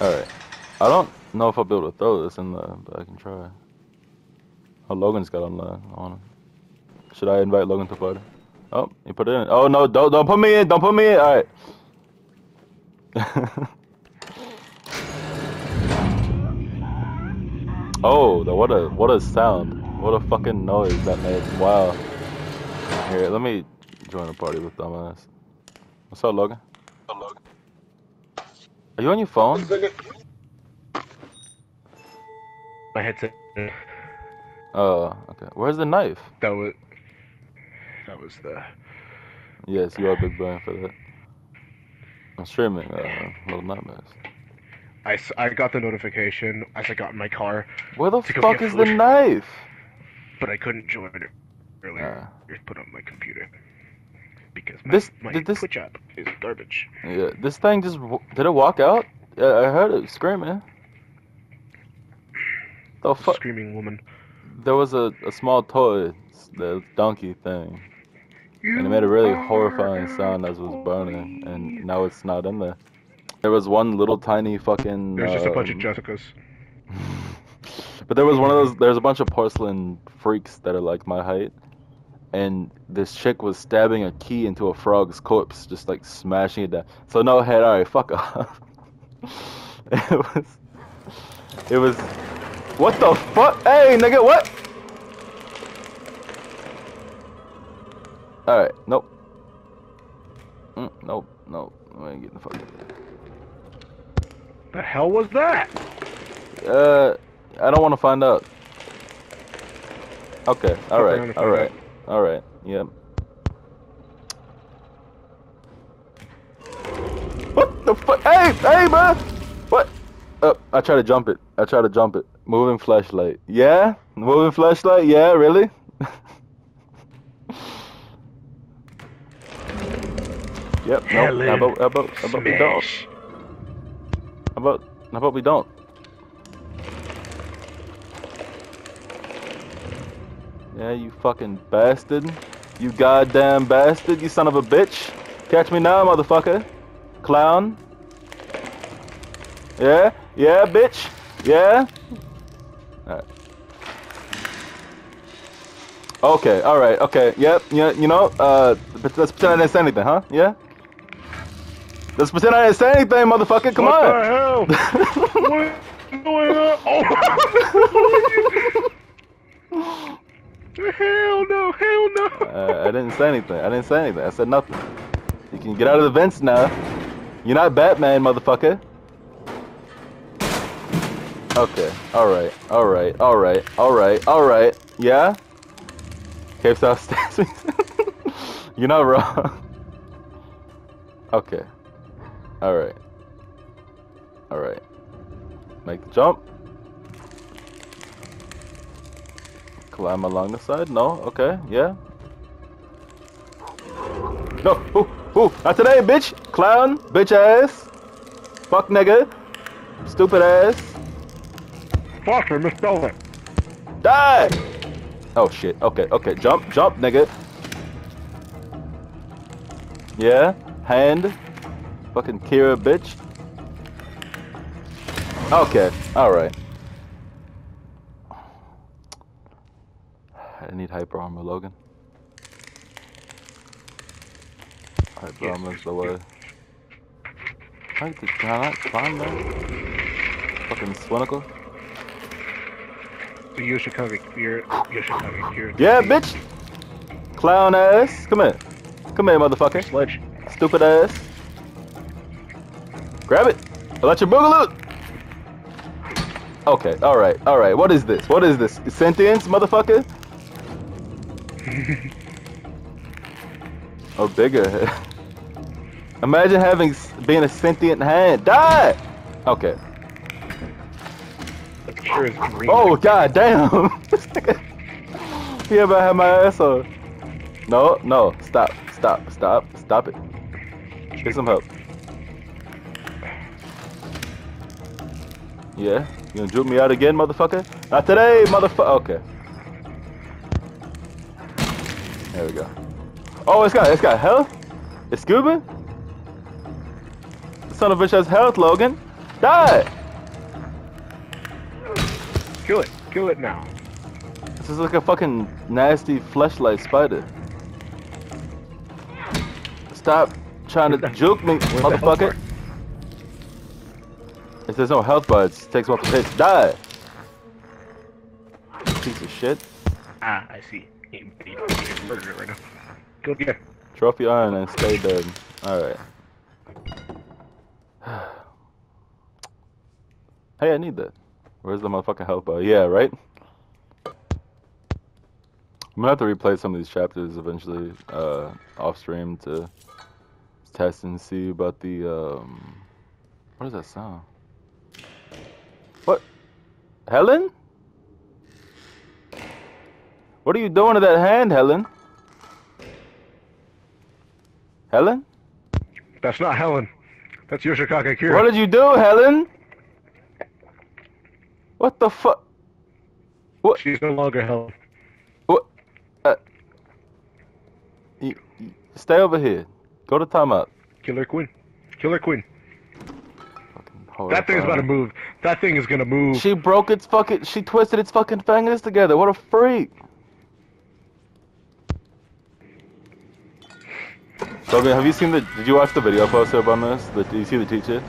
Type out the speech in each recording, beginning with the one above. Alright. I don't know if I'll be able to throw this in there, but I can try. Oh, Logan's got on him. Should I invite Logan to party? Oh, he put it in. Oh no, don't put me in, don't put me in. Alright. Oh, what a sound. What a fucking noise that made. Wow. Here, let me join the party with dumbass. What's up, Logan? What's up, Logan? Are you on your phone? My headset. Oh, okay. Where's the knife? That was the... Yes, you are big brain for that. I'm streaming Little Nightmares. I got the notification as I got in my car. Where the fuck is the knife? But I couldn't join it earlier. Put on my computer. Because my Twitch app is garbage. Yeah, this thing just... Did it walk out? Yeah, I heard it screaming. The fuck? Screaming woman. There was a small toy, the donkey thing, and it made a really horrifying sound as it was burning, and now it's not in there. There was one little tiny fucking... There's just a bunch of Jessicas. But there was one of those, there's a bunch of porcelain freaks that are like my height, and this chick was stabbing a key into a frog's corpse, just like smashing it down. So no head, alright, fuck off. It was... What the fuck? Hey, nigga, what? Alright, nope. Nope. I ain't getting the fuck out of there. The hell was that? I don't want to find out. Okay, alright. Yep. What the fuck? Hey, man! What? I try to jump it. Moving flashlight. Yeah? Moving flashlight? Yeah, really? Yep. Helen, nope. How about we don't? How about we don't? Yeah, you fucking bastard. You goddamn bastard. You son of a bitch. Catch me now, motherfucker. Clown. Yeah? Yeah, bitch. Yeah? Alright. Okay, alright, okay. Yep, yeah, you know, let's pretend I didn't say anything, huh? Yeah? Let's pretend I didn't say anything, motherfucker, come on! What the hell? What's going on? Oh! Hell no! I didn't say anything. I said nothing. You can get out of the vents now. You're not Batman, motherfucker. Okay, alright, yeah? Cave South Stairs. You're not wrong. Okay, alright. Make the jump. Climb along the side, no, okay, yeah. No, ooh, not today, bitch! Clown, bitch ass! Fuck nigga! Stupid ass! Fuck, I misspelled it. Die! Oh shit, okay, jump, nigga. Yeah, hand. Fucking Kira, bitch. Okay, alright. I need hyper armor, Logan. Hyper armor's the way. How did I not find that? Fucking swinicle. You should come here. Yeah, bitch! Clown ass! Come here, motherfucker. Sledge. Stupid ass. Grab it! I'll let your boogaloo! Okay, alright. What is this? Sentience, motherfucker? Oh, bigger. Imagine being a sentient hand. Die! Okay. Sure oh god damn! He about had my ass on. No, stop it. Get some help. Yeah, you gonna juke me out again, motherfucker? Not today, motherfucker. Okay. There we go. Oh, it's got health. It's scuba. The son of a bitch has health, Logan. Die! Kill it. Kill it now. This is like a fucking nasty fleshlight spider. Stop trying to juke me, motherfucker. If there's no health bar, it takes him off the pitch. Die! Piece of shit. Ah, I see. He's murdering right now. Go get her. Trophy iron and stay dead. Alright. Hey, I need that. Where's the motherfucking health bar? Yeah, right? I'm gonna have to replay some of these chapters eventually, off stream to test and see about the, what does that sound? What? Helen? What are you doing to that hand, Helen? Helen? That's not Helen. That's Yoshikage Kira. What did you do, Helen? What the fuck? What? She's no longer Helen. What? You stay over here. Go to timeout. Killer Queen. Killer Queen. That thing's about to move. That thing is gonna move. She broke its fucking. She twisted its fucking fingers together. What a freak! Logan, have you seen the? Did you watch the video I posted about this? Did you see the teacher?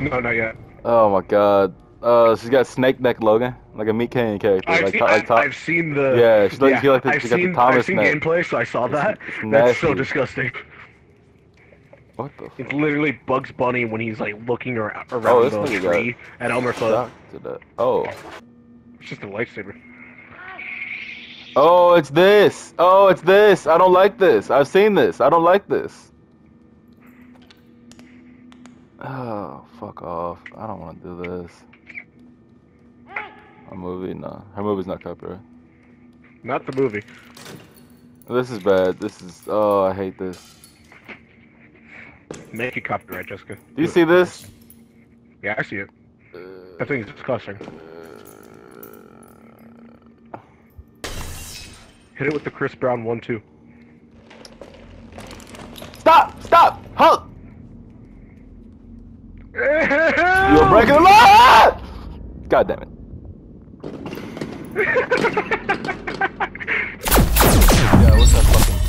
No, not yet. Oh my god. She's got snake neck, Logan, like a meat canyon character. I've seen the. Yeah, she's like, yeah, like the, I've, she seen, got the I've seen neck. Gameplay, so I saw that. That's so disgusting. What the fuck? It's literally Bugs Bunny when he's like looking around the tree at Elmer Fudd. Oh. It's just a lightsaber. Oh, it's this. Oh, it's this. I don't like this. I've seen this. I don't like this. Oh, fuck off. I don't want to do this. A movie? No. Her movie's not copyright. Not the movie. This is bad. This is... Oh, I hate this. Make it copyright, Jessica. Do you see this? Yeah, I see it. I think it's disgusting. Hit it with the Chris Brown 1-2. Stop! Stop! Halt! You're breaking the law! God damn it. Yeah, what's that fucking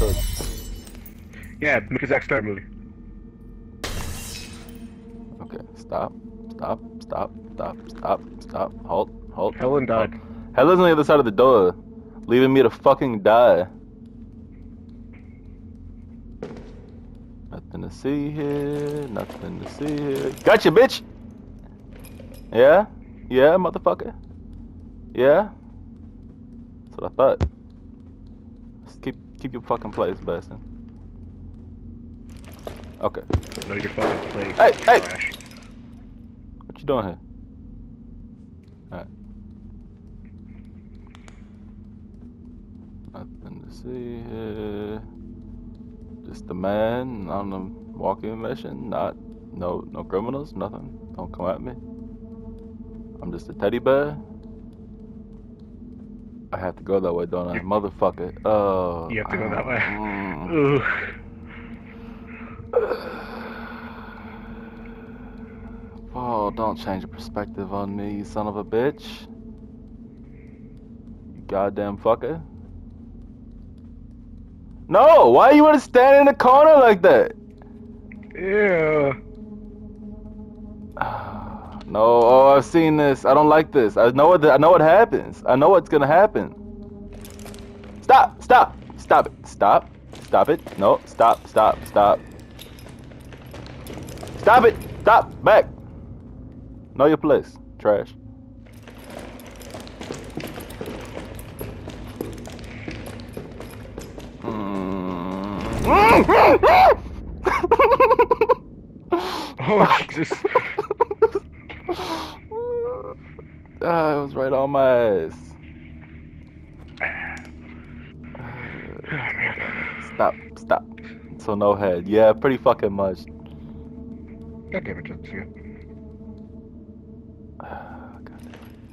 code? Yeah, make a Zack Snyder movie. Stop, stop, stop, stop, stop, stop, halt, halt. Helen died. Helen's on the other side of the door, leaving me to fucking die. Nothing to see here, nothing to see here. Gotcha, bitch! Yeah? Yeah, motherfucker? Yeah? That's what I thought. Just keep your fucking place, bastard. Okay. No, your fucking place. Hey, hey! Trash. What you doing here? Alright. Nothing to see here. Just a man on a walking mission. No criminals, nothing. Don't come at me. I'm just a teddy bear. I have to go that way, don't I? Yeah. Motherfucker. Oh. You have to go that way. Oh, don't change your perspective on me, you son of a bitch. You goddamn fucker. No! Why you wanna stand in the corner like that? Yeah. No, oh, I've seen this. I don't like this. I know what happens. I know what's gonna happen. Stop! Stop! Stop it. Stop. Stop it. No, stop, stop, stop. Stop it! Stop! Back! Know your place, trash. Oh Jesus! It was right on my ass. Stop! Stop! So no head. Yeah, pretty fucking much. God damn it, Jessica.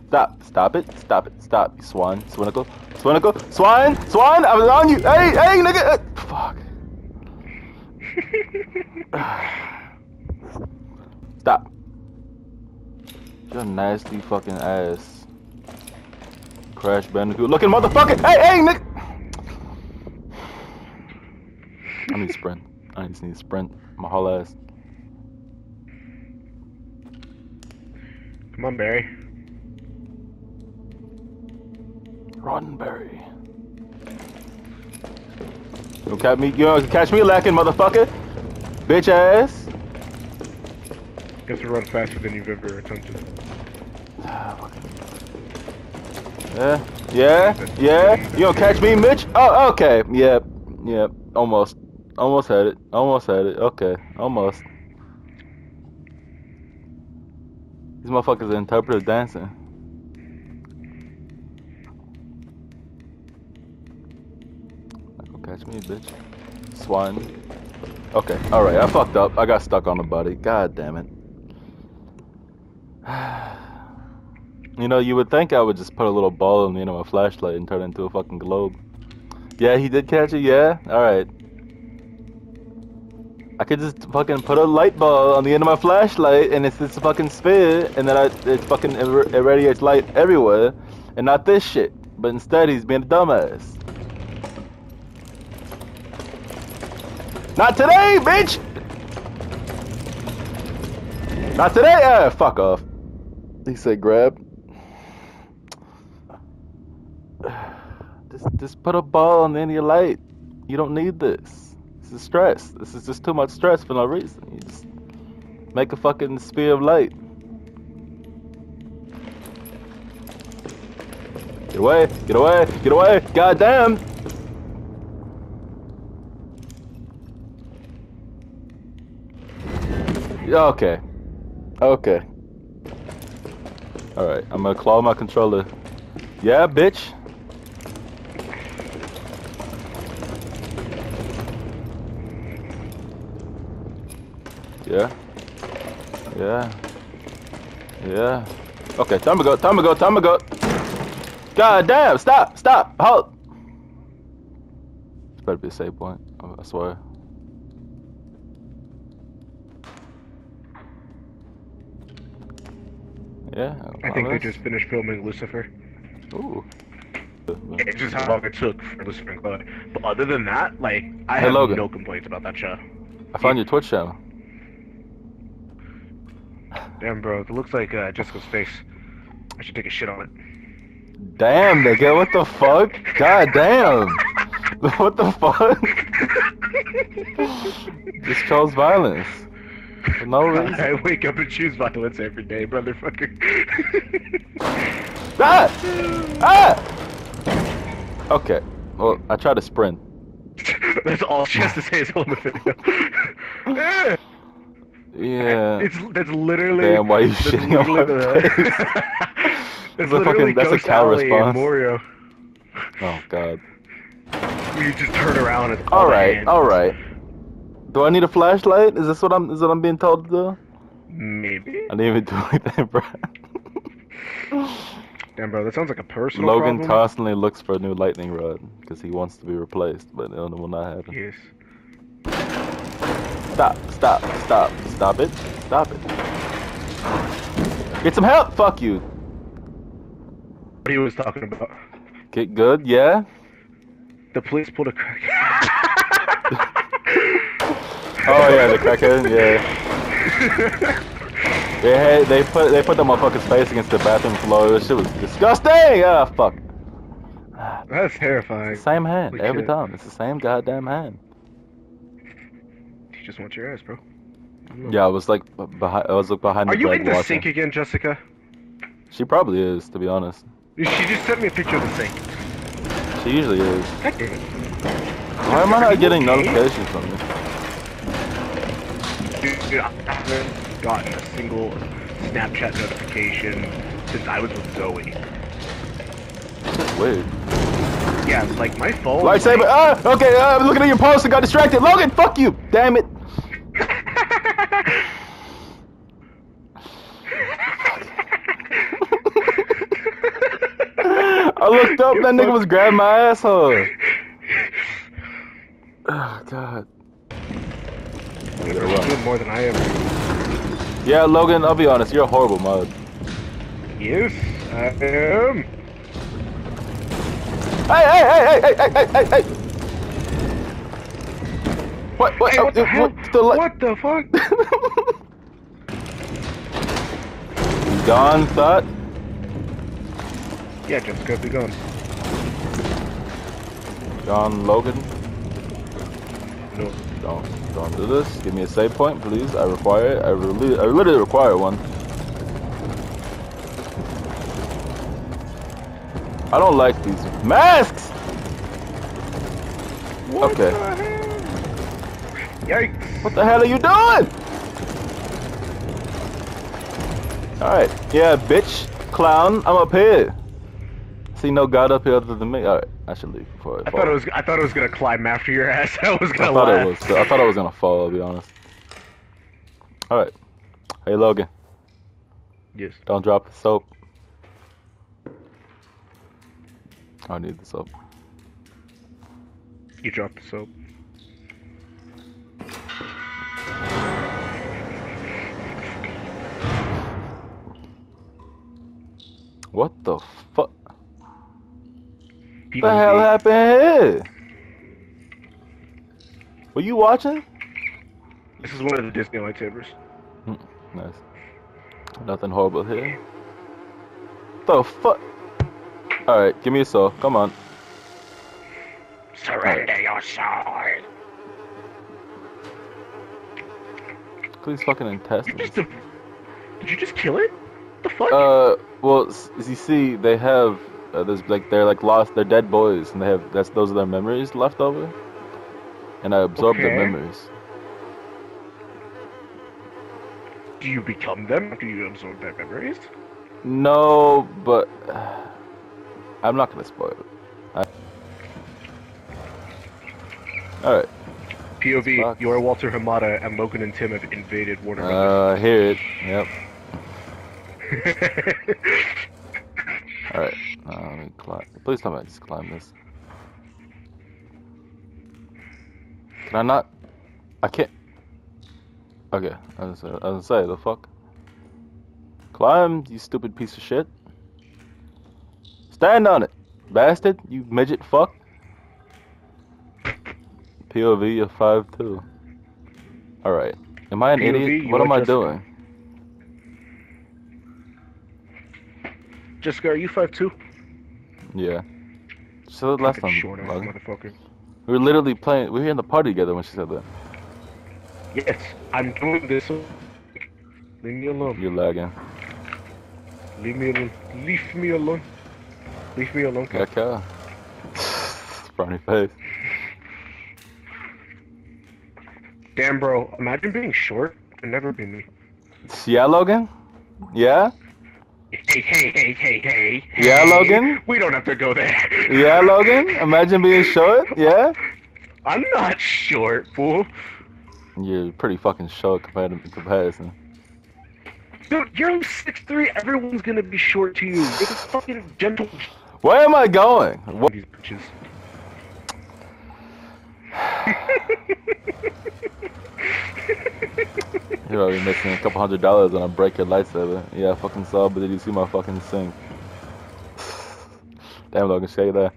Stop, stop it, stop it, stop, you swine, swinicle, swinicle, swine, swine, I was on you, hey, hey, nigga, fuck. Stop, Your nasty fucking ass. Crash Bandicoot looking motherfucker! Hey, Nick! I need sprint. I just need sprint. My whole ass. Come on, Barry. Roddenberry. Don't catch me. You don't catch me lacking, motherfucker. Bitch ass. Guess we run faster than you've ever attempted. Yeah. You don't catch me, Mitch. Oh, okay. Yep. Almost had it. Okay. Almost. These motherfuckers are interpretive dancing. Catch me, bitch. Swan. Okay, alright, I fucked up. I got stuck on the body. God damn it. You know, you would think I would just put a little ball in the end of my flashlight and turn it into a fucking globe. Yeah, he did catch it, yeah? Alright. I could just fucking put a light ball on the end of my flashlight and it's this fucking sphere and then it fucking irradiates light everywhere and not this shit. But instead, he's being a dumbass. Not today, bitch! Not today! Fuck off. He said grab. Just put a ball on the end of your light. You don't need this. This is stress. This is just too much stress for no reason. You just make a fucking sphere of light. Get away! Get away! Get away! Goddamn! Okay. Alright, I'm gonna claw my controller. Yeah, bitch! Yeah. Okay, time to go! God damn, stop! Halt! This better be a save point, I swear. Yeah, I think they just finished filming Lucifer. Ooh. It's just how long it took for Lucifer and Chloe. But other than that, like, I have Logan. No complaints about that show. I found your Twitch channel. Damn, bro, it looks like Jessica's face. I should take a shit on it. Damn, nigga, what the fuck? God damn. What the fuck? This shows violence. For no reason. I wake up and choose violence every day, brotherfucker. Ah! Okay. Well, I try to sprint. That's all she has to say is on the video. Yeah. That's literally. Damn, why are you shitting on my face? That's a cow response. Oh god. You just turn around and. All right. Do I need a flashlight? Is this what I'm being told to do? Maybe. I didn't even do it like that, bro. Damn, bro, that sounds like a personal problem. Logan constantly looks for a new lightning rod because he wants to be replaced, but it will not happen. Yes. Stop it. Get some help! Fuck you! What he was talking about. Get good, yeah? The police pulled a crack. Oh yeah, the crackhead, yeah. They put the motherfucker's face against the bathroom floor. This shit was disgusting! Ah, fuck. That's terrifying. Same hand, every time. It's the same goddamn hand. You just want your ass, bro. Yeah, I was like, behind the black water. Are you in the sink again, Jessica? She probably is, to be honest. She just sent me a picture of the sink. She usually is. God damn it. Why am I not getting notifications from you? Dude, I haven't gotten a single Snapchat notification since I was with Zoe. Wait. Yeah, like my phone. Lightsaber. Okay. I'm looking at your post and got distracted. Logan, fuck you! Damn it! I looked up. That nigga was grabbing my asshole. Oh god. You're doing more than I ever. Yeah, Logan, I'll be honest, you're a horrible mod. Yes, I am. Hey! What, hey, what the fuck? You gone, thought? Yeah, Jessica, be gone. John Logan? No. Don't do this. Give me a save point, please. I require it. I literally require one. I don't like these masks! What okay. The hell? Yikes! What the hell are you doing? Alright. Yeah, bitch. Clown. I'm up here. See no god up here other than me. Alright. I should leave before I fall. I thought it was gonna climb after your ass. I thought it was gonna fall, I'll be honest. Alright. Hey Logan. Yes. Don't drop the soap. I need the soap. You dropped the soap. What the fuck? What the hell happened here? Were you watching? This is one of the Disney lightsabers. Nice. Nothing horrible here. The fuck? Alright, give me a soul. Come on. Surrender your soul. Please fucking intestines. Did you just kill it? What the fuck? Well, as you see, they have... they're dead boys, and they have those are their memories left over, and I absorbed their memories. Do you become them? Do you absorb their memories? No, but I'm not gonna spoil it. All right. POV: Fox. You are Walter Hamada, and Logan and Tim have invaded Warner. I hear it. Yep. Alright, let me climb. Please tell me I just climb this. Can I not? I can't. Okay, I was gonna say, the fuck? Climb, you stupid piece of shit. Stand on it, bastard, you midget fuck. POV of 5'2". Alright, am I an idiot? What am I doing? Jessica, are you 5'2"? Yeah. So the last time, motherfucker. We were literally playing. We were in the party together when she said that. Yes, I'm doing this. Leave me alone. You're lagging. Leave me alone. Leave me alone. Leave me alone. Okay. Brownie face. Damn, bro. Imagine being short. It'd never be me. Yeah, Logan. Yeah. Hey. Yeah, Logan? We don't have to go there. Yeah, Logan? Imagine being short? Yeah? I'm not short, fool. You're pretty fucking short compared to comparison. Dude, you're 6'3". Everyone's gonna be short to you. You're the fucking gentle... Where am I going? What? These bitches. You're already missing a couple $100 and I break your lightsaber. Yeah, I fucking saw, but did you see my fucking sink? Damn, Logan, stay there.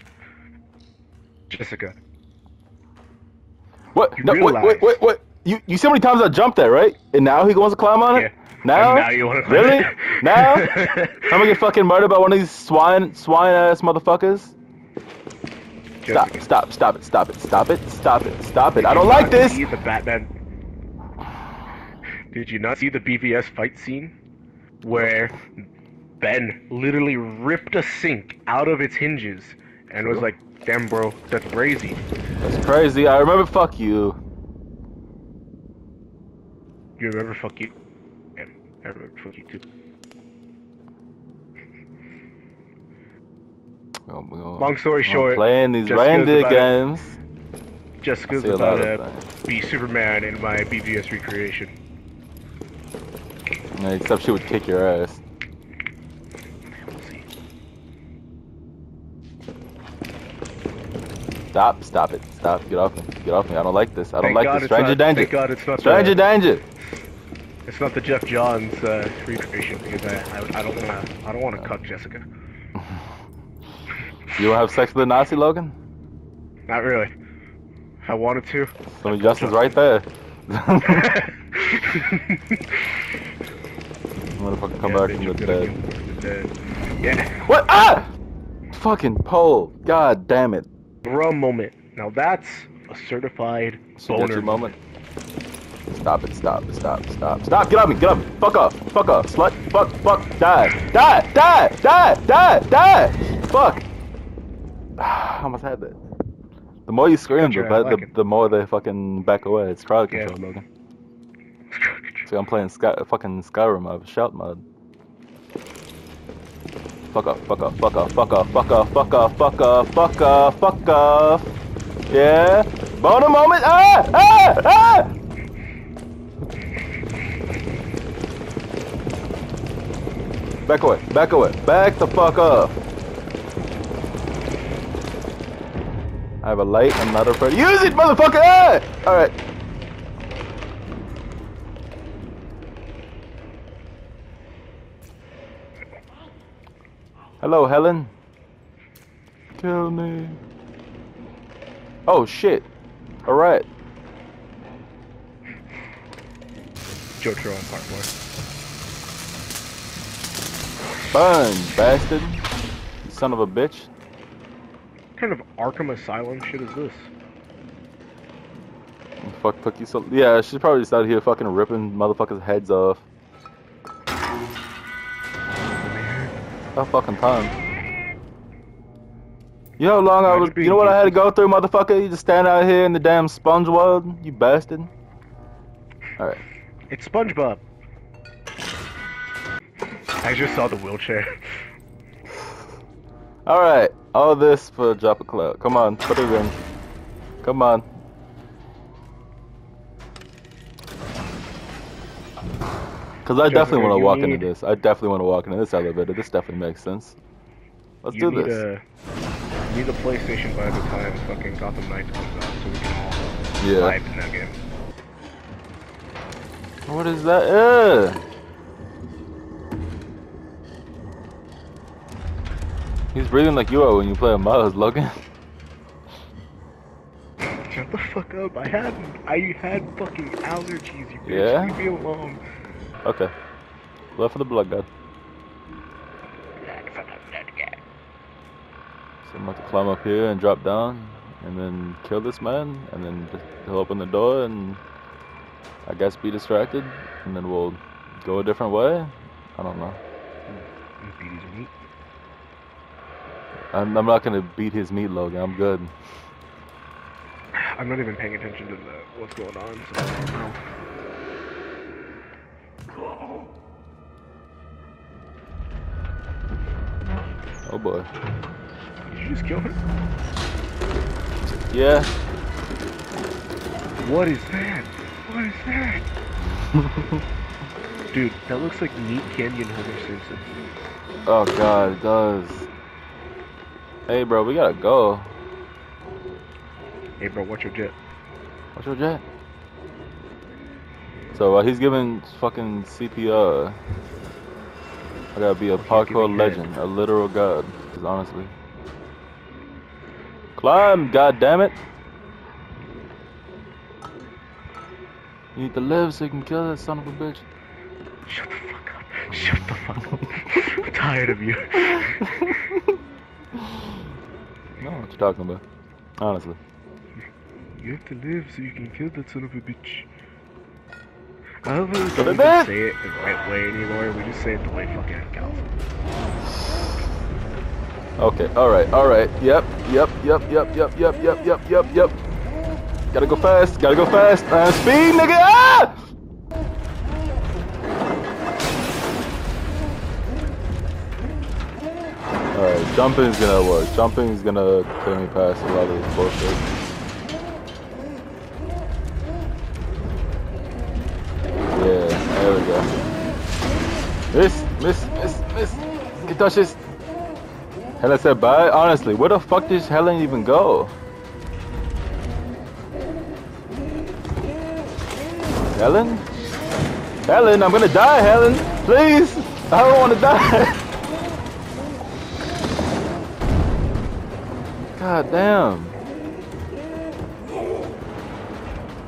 Jessica. What? You wait. You see how many times I jumped there, right? And now he wants to climb on it? Yeah. Now? And now you want to climb on it? Really? Now? I'm gonna get fucking murdered by one of these swine-ass motherfuckers? Jessica. Stop it. I don't like this! He's a Batman. Did you not see the BVS fight scene where Ben literally ripped a sink out of its hinges and was like, damn bro, that's crazy. That's crazy. I remember fuck you. You remember fuck you? Damn, I remember fuck you too. Long story short, playing these random games. Jessica's about to be Superman in my BVS recreation. Yeah, except she would kick your ass. Stop, get off me, I don't like this, I don't like this. Stranger danger! It's not the Jeff Johns recreation because I don't want to cuck Jessica. You want to have sex with a Nazi, Logan? Not really. I wanted to. So Justin's right there. I'm gonna fucking come back from the dead. Yeah. What? Ah! Fucking pole. God damn it. Bruh moment. Now that's a certified boner moment. Stop it, stop it, stop it, stop, stop, get on me, fuck off, slut, fuck, die, die, die, die, die, die, fuck. I almost had that. The more you scream, the more they fucking back away. It's crowd control, Logan. See, I'm playing fucking Skyrim mode, shout mode. Fuck off, fuck off, fuck off, fuck off, fuck off, fuck off, fuck off, fuck off, fuck off. Yeah, boner moment, ah, ah, ah. Back away, back away, back the fuck up. I have a light, I'm not afraid. Use it, motherfucker! Ah! Alright. Hello, Helen. Kill me. Oh, shit. Alright. Jotaro on part one. Burn, bastard. You son of a bitch. What kind of Arkham Asylum shit is this? Oh, fuck you so. Yeah, she's probably just out here fucking ripping motherfuckers' heads off. That fucking time. You know how long I was. You know what I had to go through, motherfucker? You just stand out here in the damn sponge world, you bastard. Alright. It's SpongeBob. I just saw the wheelchair. Alright, all this for a drop of cloud. Come on, put it in. Come on. Because I definitely want to walk into this. I definitely want to walk into this elevator. This definitely makes sense. Let's do this. You need a PlayStation by the time fucking Gotham Knights comes out so we can all live in that game. What is that? Yeah. He's breathing like you are when you play a Miles, Logan. Shut the fuck up! I had fucking allergies. You bitch. Leave me alone. Okay. Left for the blood god. So I'm about to climb up here and drop down, and then kill this man, and then he'll open the door, and I guess be distracted, and then we'll go a different way. I don't know. I'm not gonna beat his meat, Logan. I'm good. I'm not even paying attention to what's going on. So. Oh boy. Did you just kill him? Yeah. What is that? What is that? Dude, that looks like Meat Canyon Homer Simpson. Oh god, it does. Hey bro, we gotta go. Hey bro, watch your jet. Watch your jet? So he's giving fucking CPR. I gotta be a parkour legend, a literal god, because honestly. Climb, goddammit! You need to live so you can kill that son of a bitch. Shut the fuck up. Shut the fuck up. I'm tired of you. I don't know what you're talking about, honestly. You have to live so you can kill that son of a bitch. I don't really think we can say it the right way anymore, we just say it the way fucking cows. Okay, alright, yep. Gotta go fast, speed nigga! Ah! Alright, jumping is gonna work. Jumping is gonna clear me past a lot of this bullshit. Yeah, there we go. Miss. Get that shit. Helen said bye? Honestly, where the fuck did Helen even go? Helen? Helen, I'm gonna die, Helen. Please. I don't want to die. God damn.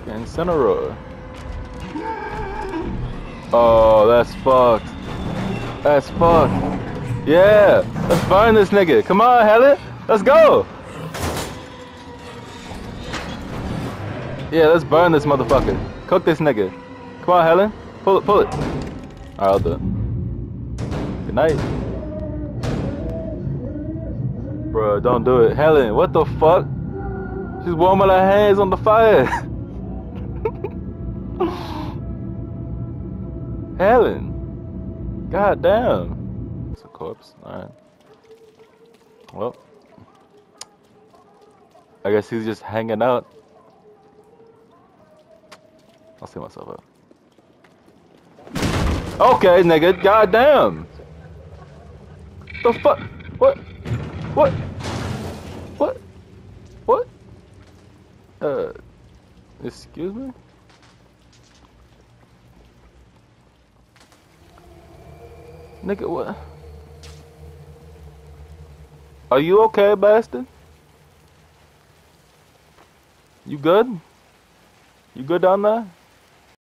Incineroar. Oh, that's fucked. That's fucked. Yeah. Let's burn this nigga. Come on, Helen. Let's go. Yeah, let's burn this motherfucker. Cook this nigga. Come on, Helen. Pull it, pull it. Alright, I'll do it. Good night. Bro, don't do it. Helen, what the fuck? She's warming her hands on the fire. Helen. God damn. It's a corpse. Alright. Well. I guess he's just hanging out. I'll see myself up. Okay, nigga, goddamn. The fuck? What? What? What? What? Excuse me? Nigga, what? Are you okay, bastard? You good? You good down there?